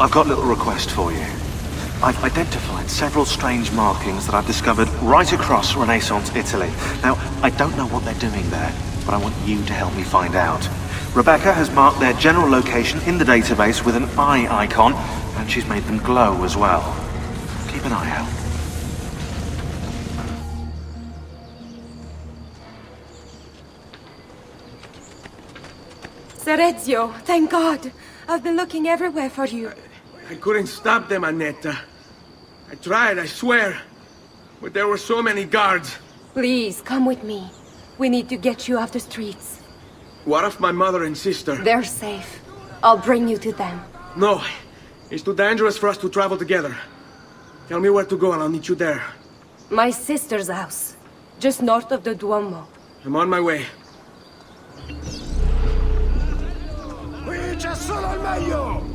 I've got a little request for you. I've identified several strange markings that I've discovered right across Renaissance Italy. Now, I don't know what they're doing there, but I want you to help me find out. Rebecca has marked their general location in the database with an eye icon, and she's made them glow as well. Keep an eye out. Ser Ezio, thank God. I've been looking everywhere for you. I couldn't stop them, Anetta. I tried, I swear. But there were so many guards. Please, come with me. We need to get you off the streets. What of my mother and sister? They're safe. I'll bring you to them. No, it's too dangerous for us to travel together. Tell me where to go and I'll meet you there. My sister's house. Just north of the Duomo. I'm on my way. Qui c'è solo il meglio!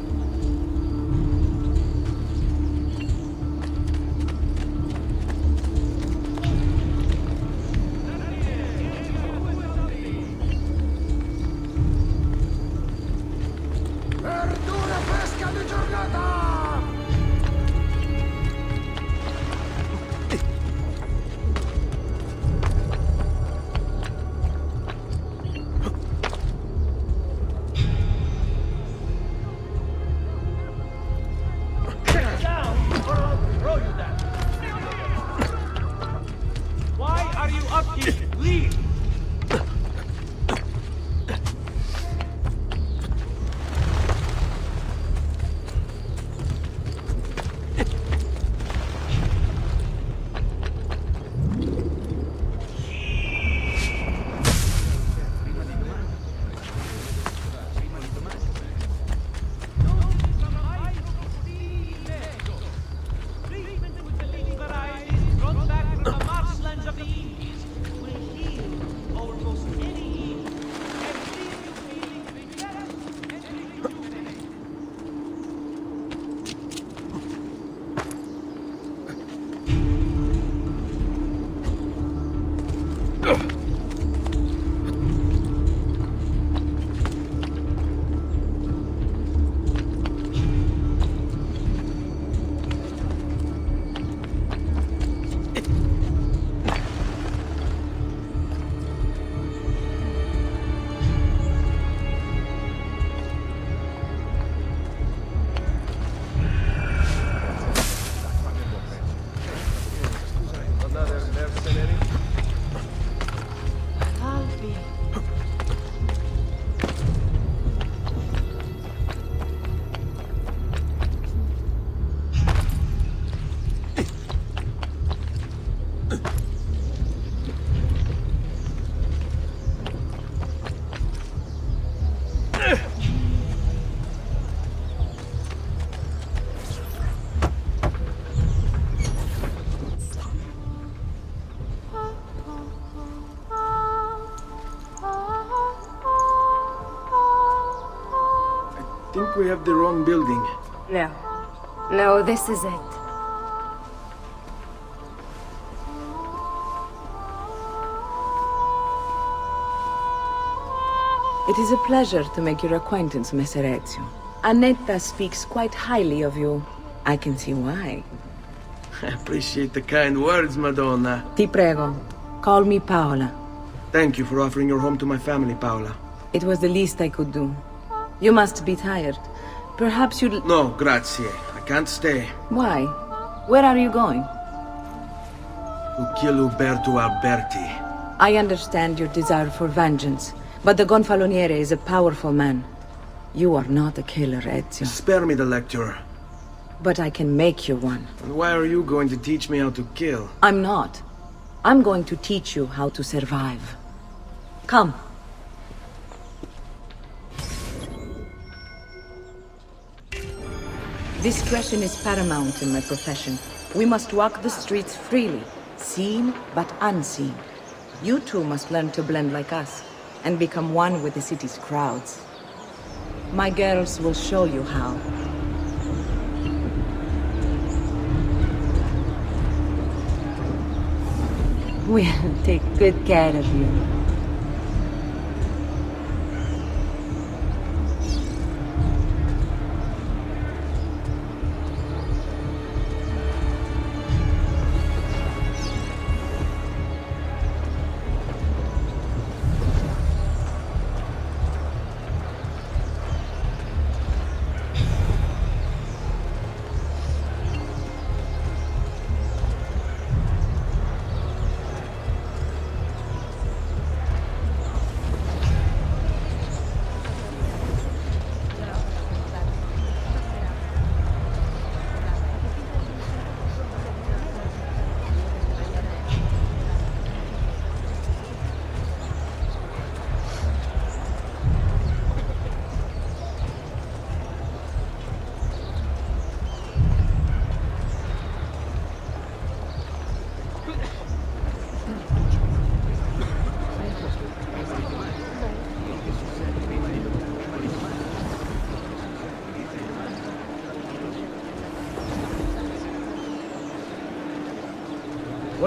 We have the wrong building. No. No, this is it. It is a pleasure to make your acquaintance, Messer Ezio. Anetta speaks quite highly of you. I can see why. I appreciate the kind words, Madonna. Ti prego. Call me Paola. Thank you for offering your home to my family, Paola. It was the least I could do. You must be tired. Perhaps you'll... No, grazie. I can't stay. Why? Where are you going? To kill Uberto Alberti. I understand your desire for vengeance, but the Gonfaloniere is a powerful man. You are not a killer, Ezio. Spare me the lecture. But I can make you one. And why are you going to teach me how to kill? I'm not. I'm going to teach you how to survive. Come. Discretion is paramount in my profession. We must walk the streets freely, seen but unseen. You too must learn to blend like us, and become one with the city's crowds. My girls will show you how. We'll take good care of you.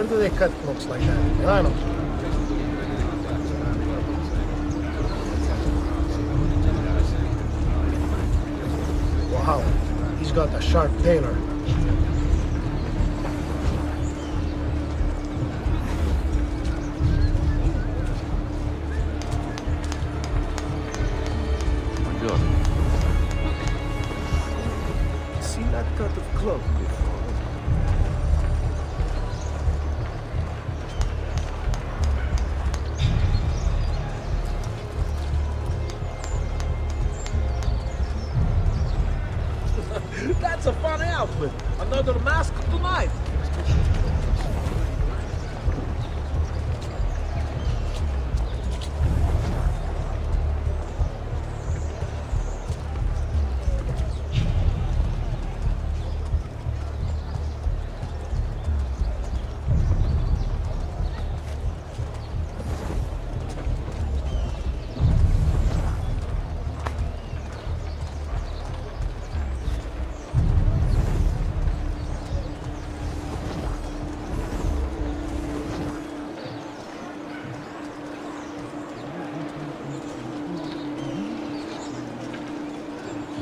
Where do they cut books like that? I don't know. Wow, he's got a sharp tailor.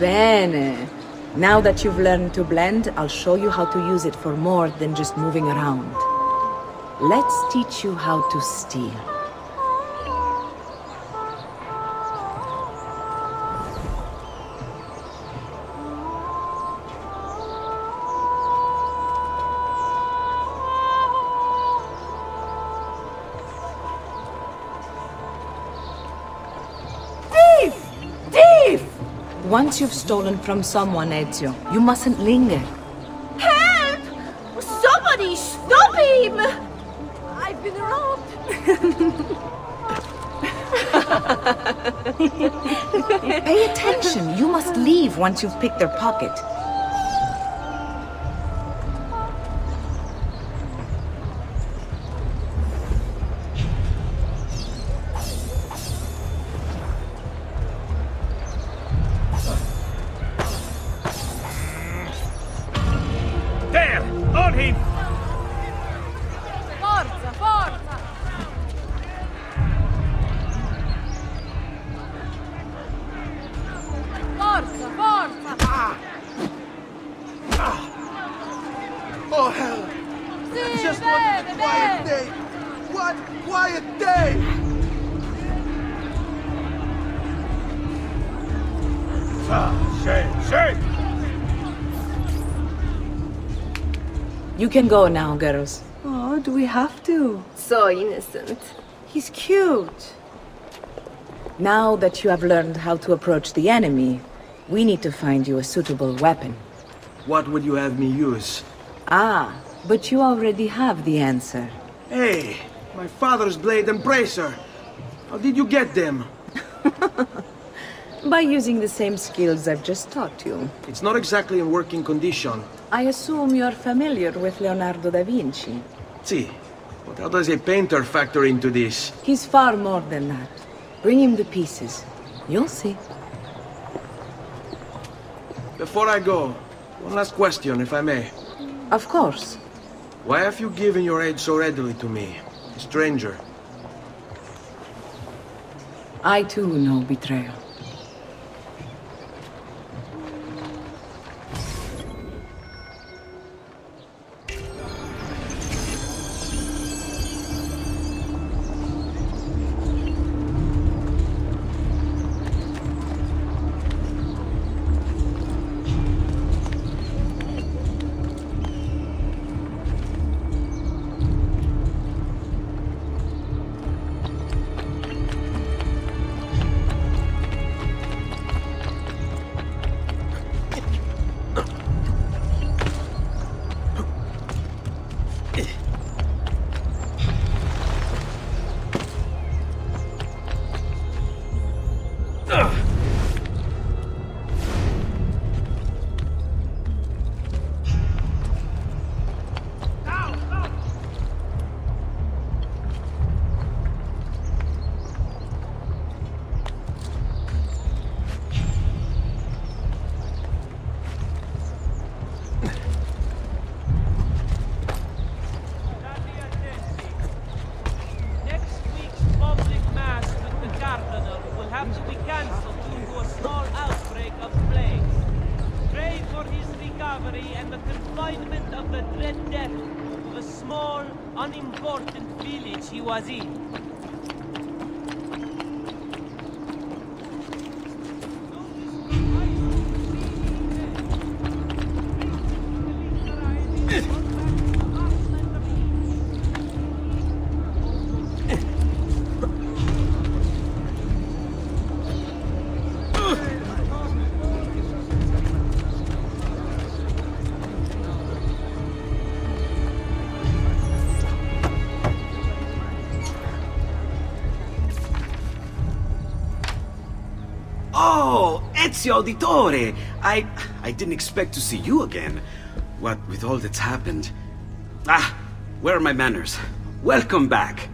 Bene! Now that you've learned to blend, I'll show you how to use it for more than just moving around. Let's teach you how to steer. Once you've stolen from someone, Ezio, you mustn't linger. Help! Somebody stop him! I've been robbed! Pay attention! You must leave once you've picked their pocket. You can go now, girls. Oh, do we have to? So innocent. He's cute. Now that you have learned how to approach the enemy, we need to find you a suitable weapon. What would you have me use? Ah, but you already have the answer. Hey, my father's blade and bracer. How did you get them? By using the same skills I've just taught you. It's not exactly in working condition. I assume you're familiar with Leonardo da Vinci. Si, but how does a painter factor into this? He's far more than that. Bring him the pieces. You'll see. Before I go, one last question, if I may. Of course. Why have you given your aid so readily to me, a stranger? I too know betrayal. unimportant village he was in. Ezio Auditore! I didn't expect to see you again. What with all that's happened. Ah, where are my manners? Welcome back.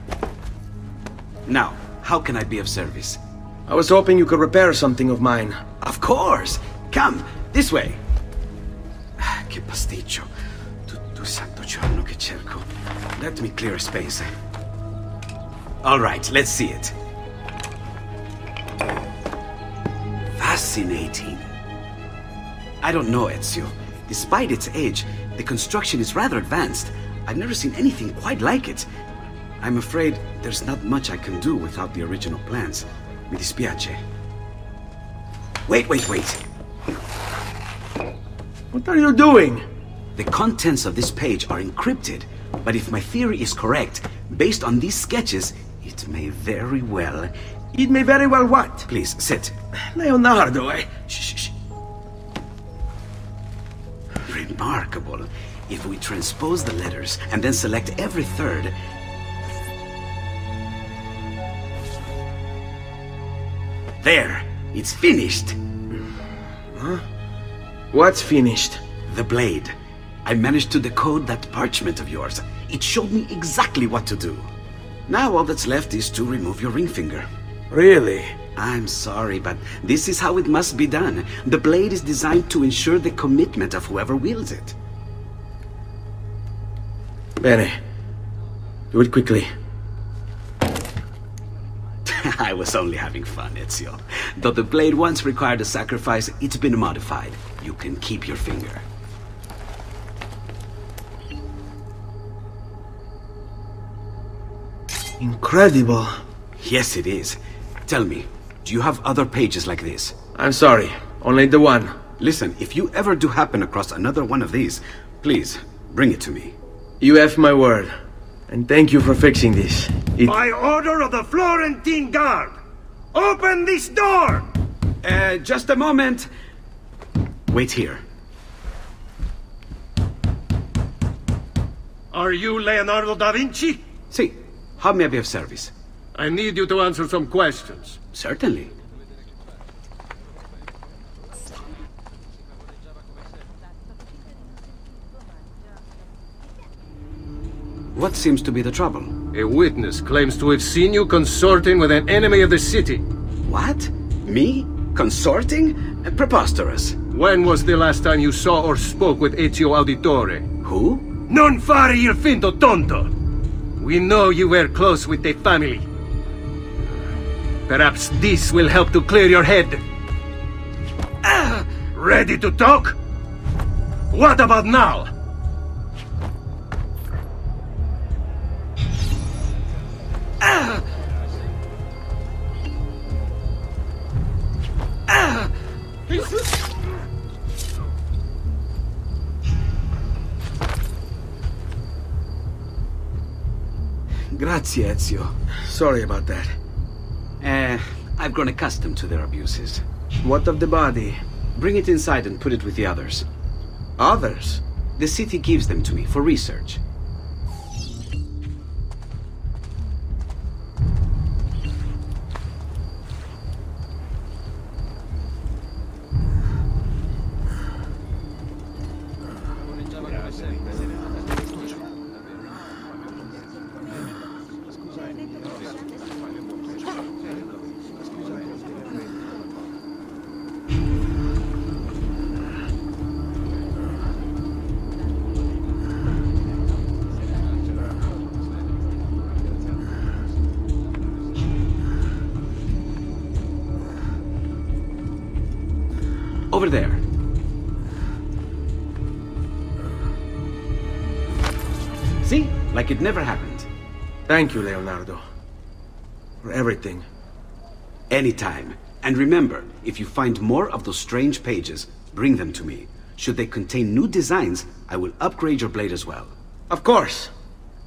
Now, how can I be of service? I was hoping you could repair something of mine. Of course! Come, this way. Che pasticcio. Tutto santo giorno che cerco. Let me clear a space. All right, let's see it. Fascinating. I don't know, Ezio. Despite its age, the construction is rather advanced. I've never seen anything quite like it. I'm afraid there's not much I can do without the original plans. Mi dispiace. Wait. What are you doing? The contents of this page are encrypted, but if my theory is correct, based on these sketches, it may very well... It may very well what? Please, sit. Leonardo, Shh. Remarkable. If we transpose the letters and then select every third... There! It's finished! Huh? What's finished? The blade. I managed to decode that parchment of yours. It showed me exactly what to do. Now all that's left is to remove your ring finger. Really? I'm sorry, but this is how it must be done. The blade is designed to ensure the commitment of whoever wields it. Bene. Do it quickly. I was only having fun, Ezio. Though the blade once required a sacrifice, it's been modified. You can keep your finger. Incredible. Yes, it is. Tell me, do you have other pages like this? I'm sorry, only the one. Listen, if you ever do happen across another one of these, please, bring it to me. You have my word, and thank you for fixing this. By order of the Florentine Guard, open this door! Just a moment. Wait here. Are you Leonardo da Vinci? Si. How may I be of service? I need you to answer some questions. Certainly. What seems to be the trouble? A witness claims to have seen you consorting with an enemy of the city. What? Me? Consorting? Preposterous. When was the last time you saw or spoke with Ezio Auditore? Who? Non fare il finto tonto! We know you were close with the family. Perhaps this will help to clear your head. Ready to talk? What about now? Grazie, Ezio. Sorry about that. I've grown accustomed to their abuses. What of the body? Bring it inside and put it with the others. Others? The city gives them to me for research. Over there. See? like it never happened. Thank you, Leonardo, for everything. Anytime. And remember, if you find more of those strange pages, bring them to me. Should they contain new designs, I will upgrade your blade as well. Of course.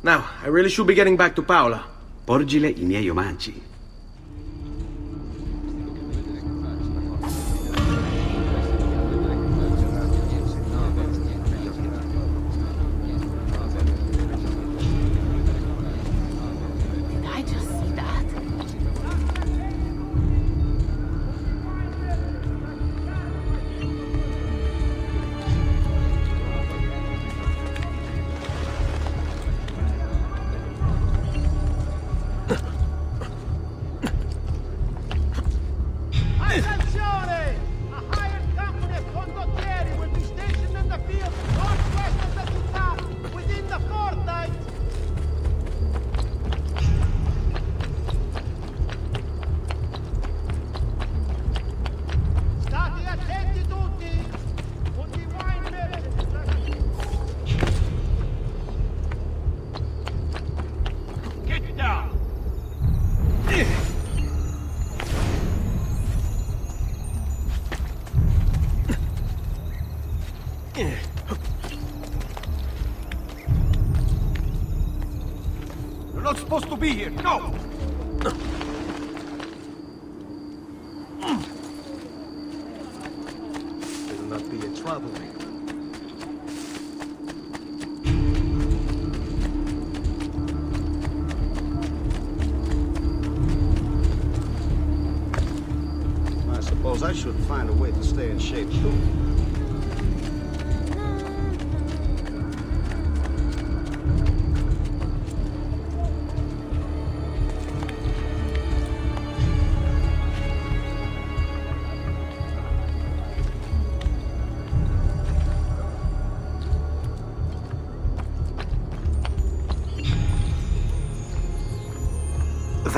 Now, I really should be getting back to Paola. Porgile I miei omaggi. Supposed to be here. Go! It'll not be a troublemaker. I suppose I should find a way to stay in shape too.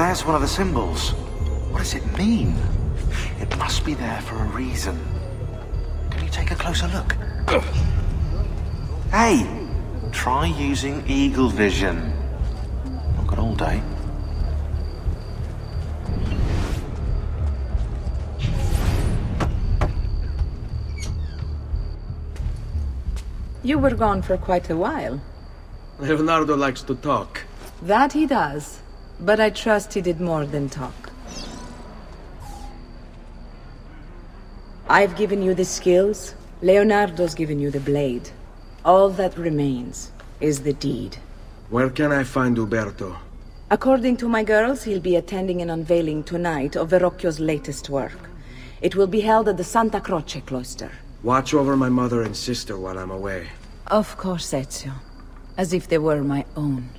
There's one of the symbols. What does it mean? It must be there for a reason. Can you take a closer look? Hey! Try using eagle vision. Not got all day. You were gone for quite a while. Leonardo likes to talk. That he does. But I trust he did more than talk. I've given you the skills, Leonardo's given you the blade. All that remains is the deed. Where can I find Uberto? According to my girls, he'll be attending an unveiling tonight of Verrocchio's latest work. It will be held at the Santa Croce cloister. Watch over my mother and sister while I'm away. Of course, Ezio. As if they were my own.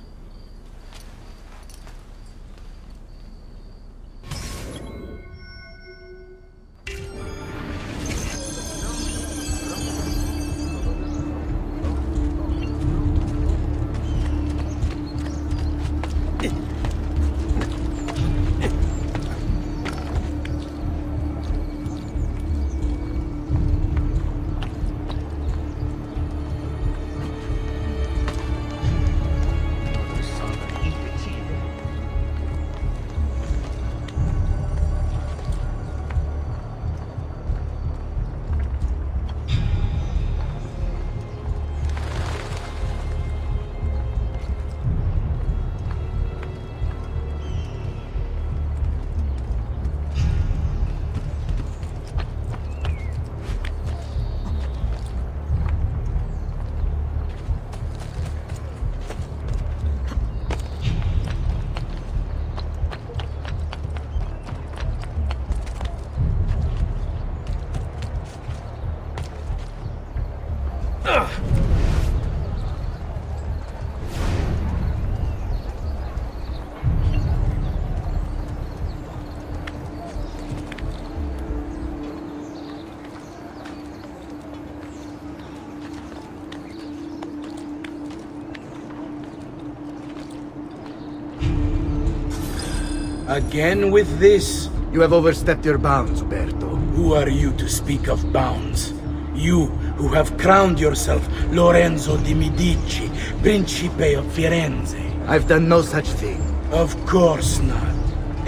Again with this? You have overstepped your bounds, Uberto. Who are you to speak of bounds? You who have crowned yourself Lorenzo di Medici, Principe of Firenze. I've done no such thing. Of course not.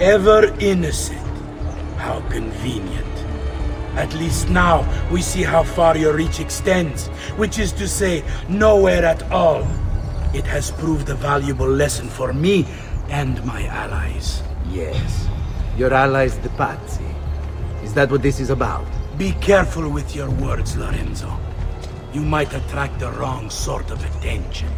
Ever innocent. How convenient. At least now we see how far your reach extends, which is to say, nowhere at all. It has proved a valuable lesson for me and my allies. Yes. Your allies, the Pazzi. Is that what this is about? Be careful with your words, Lorenzo. You might attract the wrong sort of attention.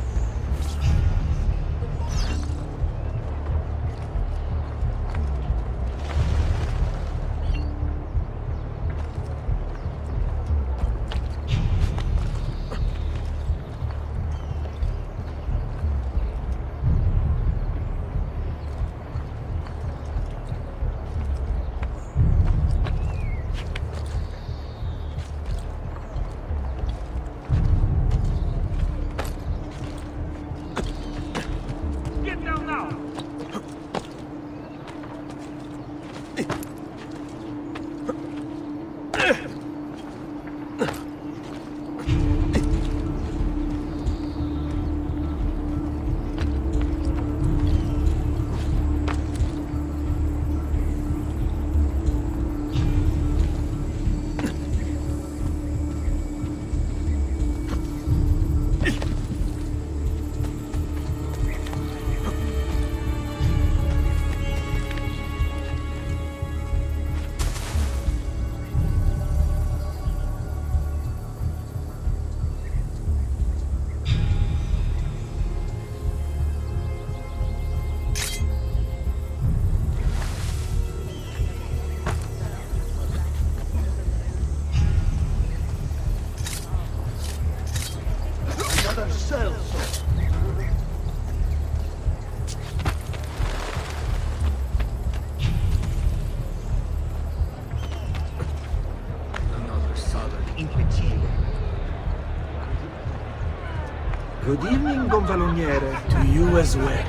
Good evening, Gonfaloniere. To you as well.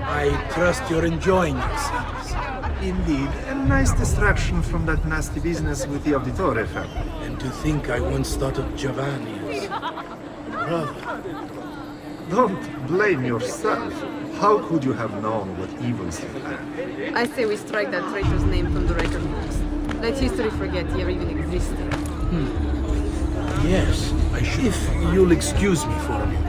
I trust you're enjoying yourselves. Indeed, a nice distraction from that nasty business with the Auditore family. And to think I once thought of Giovanni as brother. Don't blame yourself. How could you have known what evils he planned? I say we strike that traitor's name from the record books. Let history forget he ever even existed. Yes, I should. If you'll excuse me for a minute.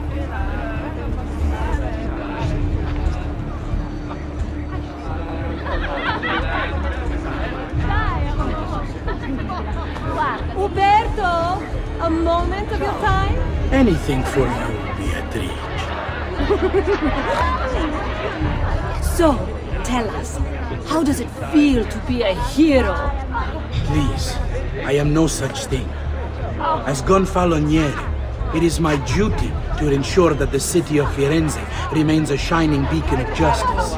Uberto, a moment of your time? Anything for you, Beatrice. So, tell us, how does it feel to be a hero? Please, I am no such thing. As Gonfaloniere, it is my duty to ensure that the city of Firenze remains a shining beacon of justice.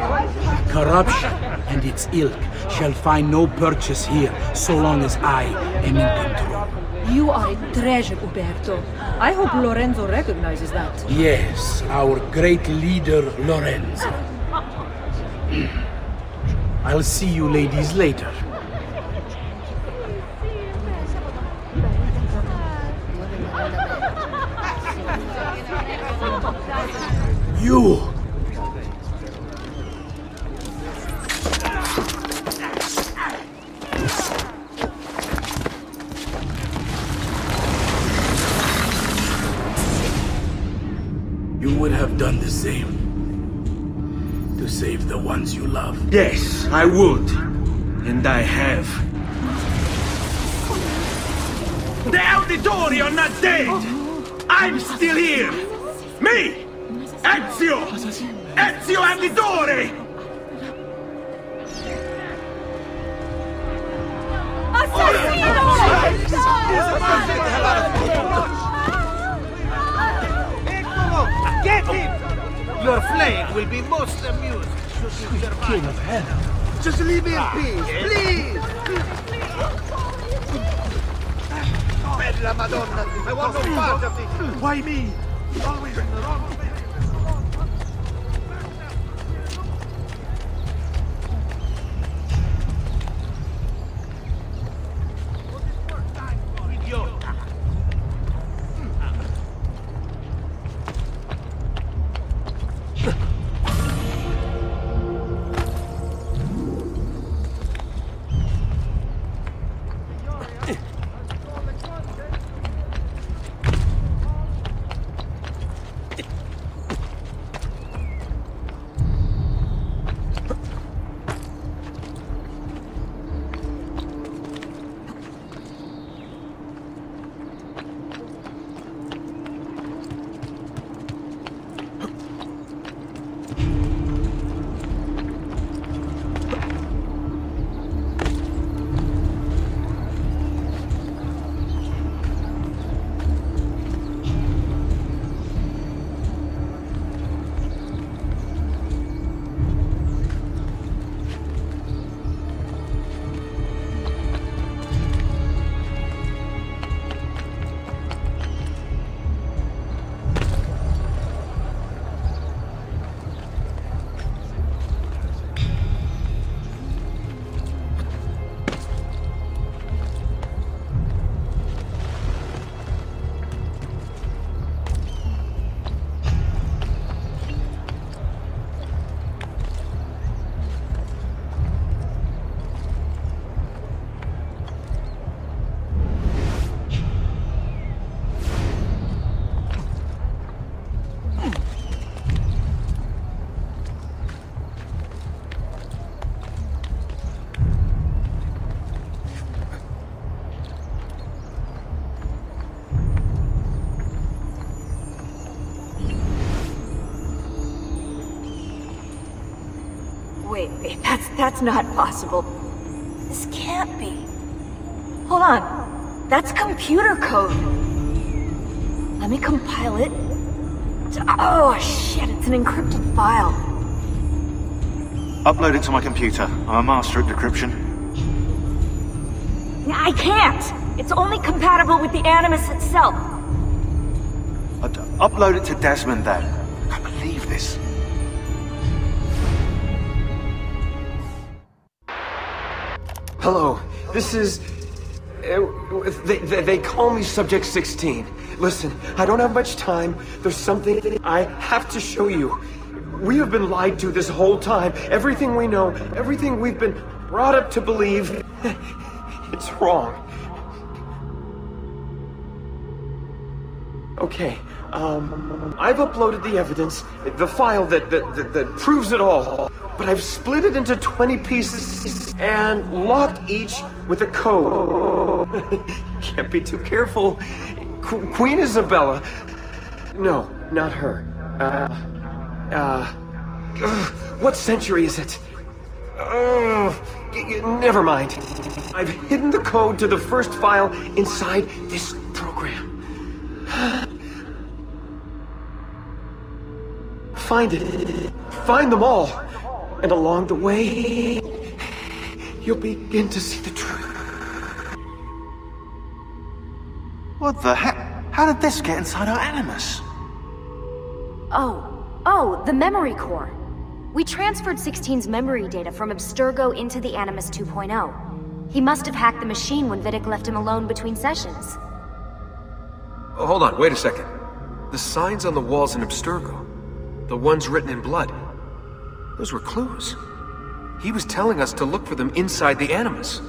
Corruption and its ilk shall find no purchase here so long as I am in control. You are a treasure, Uberto. I hope Lorenzo recognizes that. Yes, our great leader, Lorenzo. I'll see you ladies later. You! You would have done the same. To save the ones you love. Yes, I would. And I have. The Auditori are not dead! I'm still here! Me! Ezio! Ezio Auditore! Assassino! Get him! Your flame will be most amused should you survive. King of Heaven! Just leave me in peace, please! Bella Madonna! I want no part of this! Why me? Always in the wrong place! Wait, that's not possible. This can't be. Hold on. That's computer code. Let me compile it. Oh, shit, it's an encrypted file. Upload it to my computer. I'm a master at decryption. I can't. It's only compatible with the Animus itself. Upload it to Desmond, then. I can't believe this. Hello. This is... They call me Subject 16. Listen, I don't have much time. There's something I have to show you. We have been lied to this whole time. Everything we know, everything we've been brought up to believe, it's wrong. Okay, I've uploaded the evidence, the file that proves it all, but I've split it into 20 pieces and locked each with a code. Can't be too careful. Queen Isabella. No, not her. What century is it? Never mind. I've hidden the code to the first file inside this program. Find it. Find them all. And along the way, you'll begin to see the truth. What the heck? How did this get inside our Animus? Oh, the Memory Core. We transferred 16's memory data from Abstergo into the Animus 2.0. He must have hacked the machine when Vidic left him alone between sessions. Oh, hold on, wait a second. The signs on the walls in Abstergo, the ones written in blood, those were clues. He was telling us to look for them inside the Animus.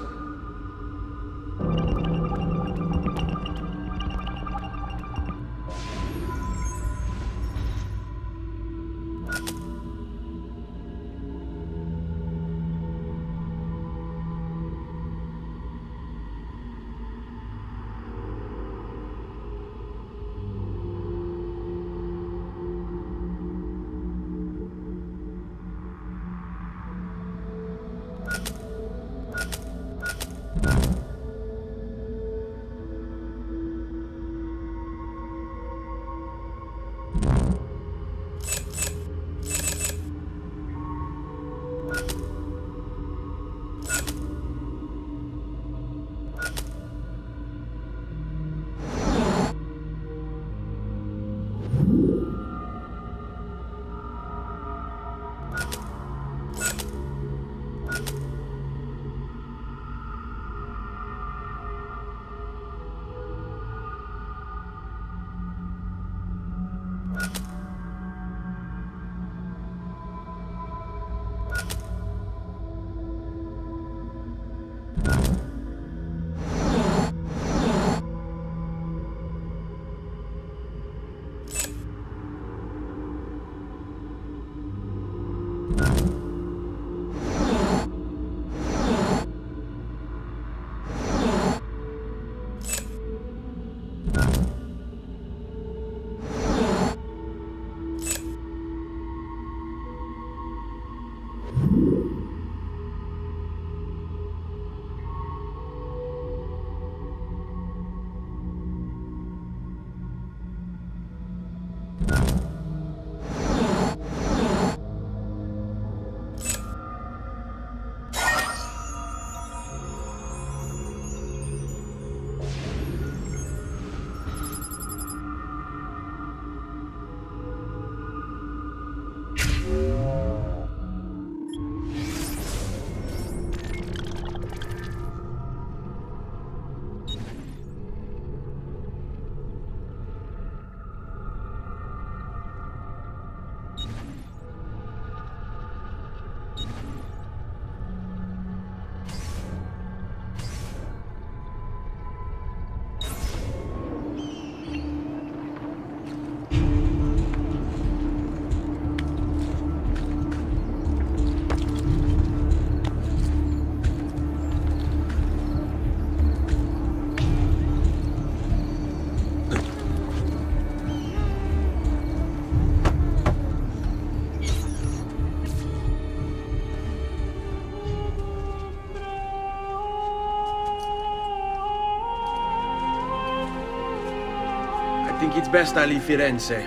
I think it's best I leave Firenze.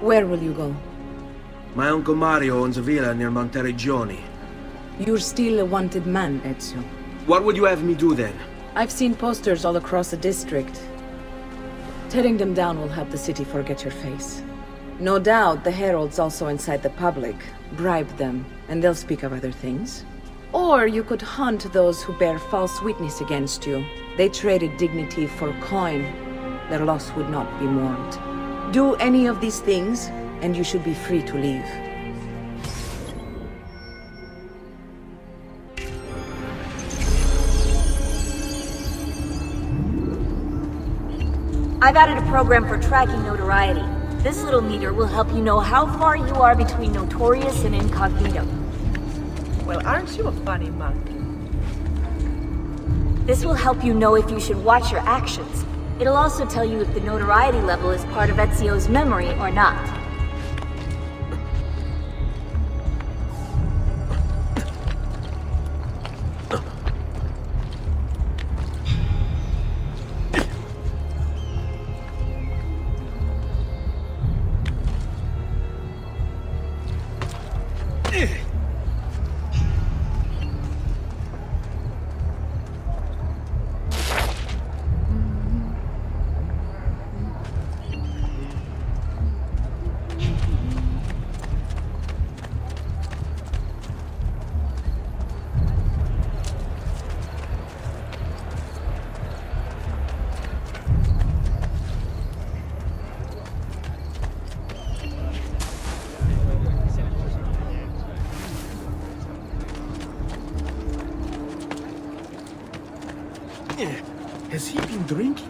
Where will you go? My uncle Mario owns a villa near Monteriggioni. You're still a wanted man, Ezio. What would you have me do then? I've seen posters all across the district. Tearing them down will help the city forget your face. No doubt the heralds also incite the public. Bribe them, and they'll speak of other things. Or you could hunt those who bear false witness against you. They traded dignity for coin. Their loss would not be mourned. Do any of these things, and you should be free to leave. I've added a program for tracking notoriety. This little meter will help you know how far you are between notorious and incognito. Well, aren't you a funny monkey? This will help you know if you should watch your actions. It'll also tell you if the notoriety level is part of Ezio's memory or not. Has he been drinking?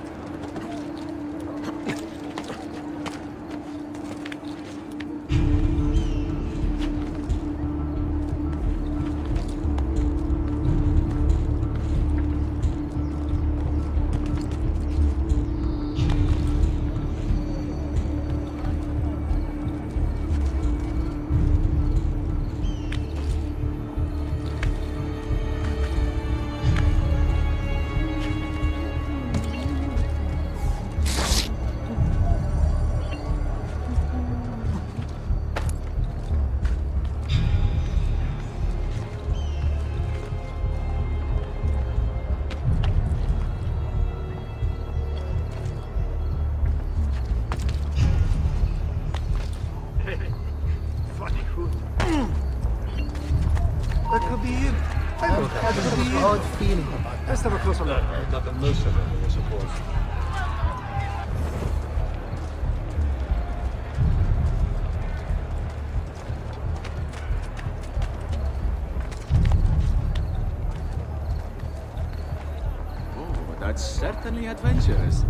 That's certainly adventurous.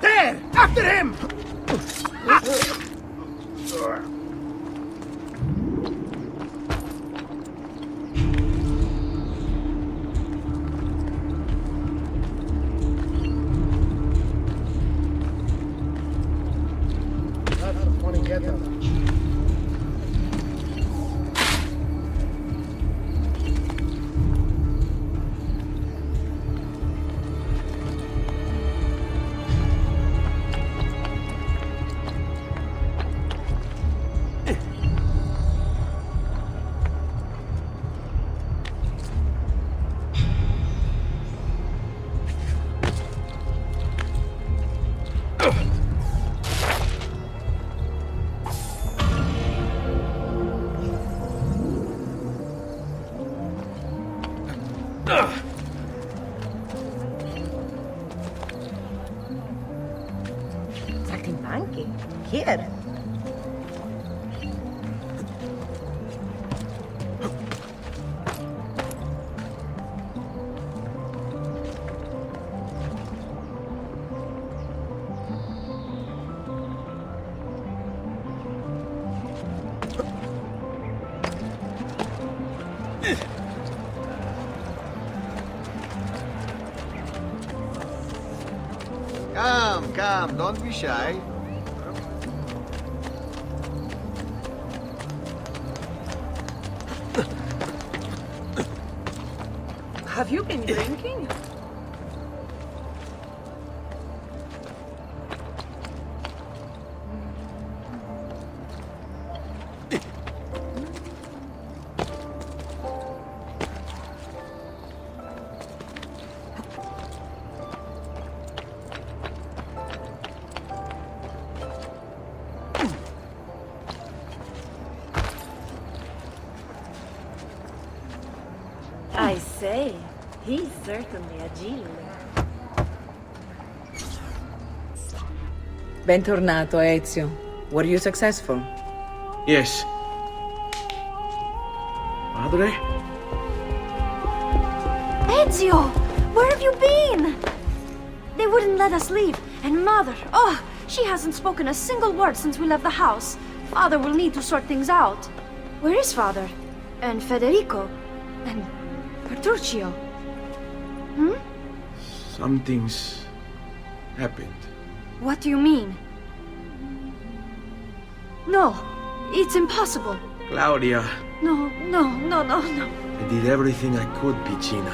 There! After him! Come, don't be shy. Have you been drinking? He's certainly a Gilly. Bentornato, Ezio. Were you successful? Yes. Madre? Ezio! Where have you been? They wouldn't let us leave. And Mother, oh, she hasn't spoken a single word since we left the house. Father will need to sort things out. Where is Father? And Federico? And Petruccio? Hmm? Something's happened. What do you mean? No, it's impossible. Claudia. No, no, no, no, no. I did everything I could, Piccina.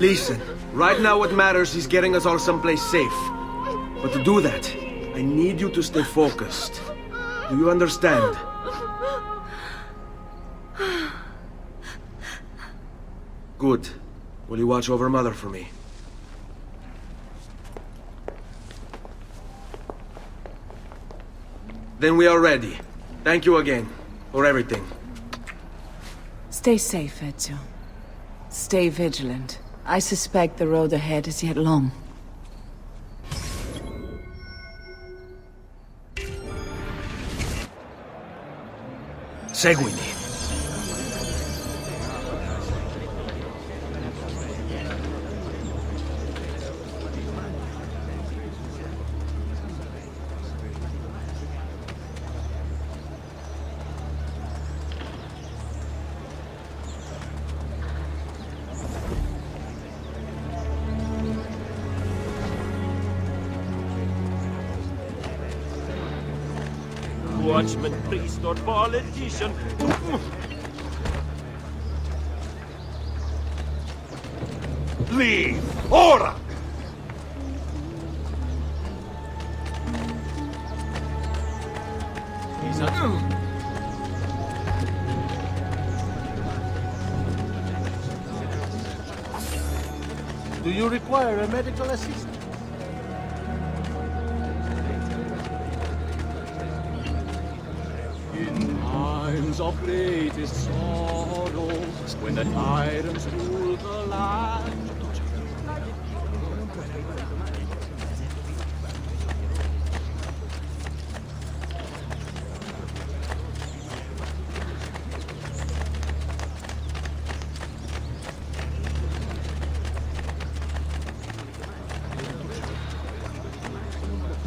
Listen, right now what matters is getting us all someplace safe. But to do that, I need you to stay focused. Do you understand? Good. Will you watch over Mother for me? Then we are ready. Thank you again for everything. Stay safe, Ezio. Stay vigilant. I suspect the road ahead is yet long. Seguimi. Watchman, priest, or politician. Leave! Ora! He's a... Do you require a medical assistant? Of greatest sorrow, when the tyrants rule the land.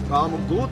Come, good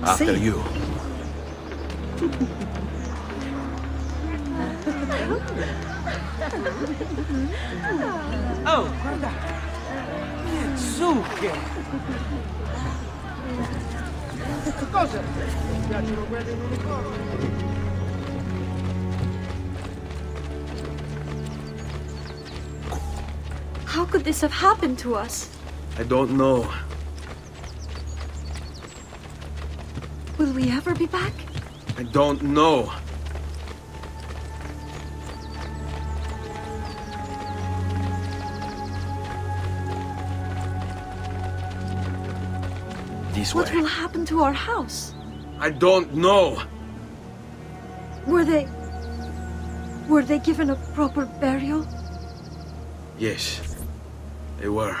After you. Oh, guarda! Che zucche! Cosa? Mi piacciono quelle in unicorno? How could this have happened to us? I don't know. Will we ever be back? I don't know. This way. What will happen to our house? I don't know. Were they... Were they given a proper burial? Yes, they were.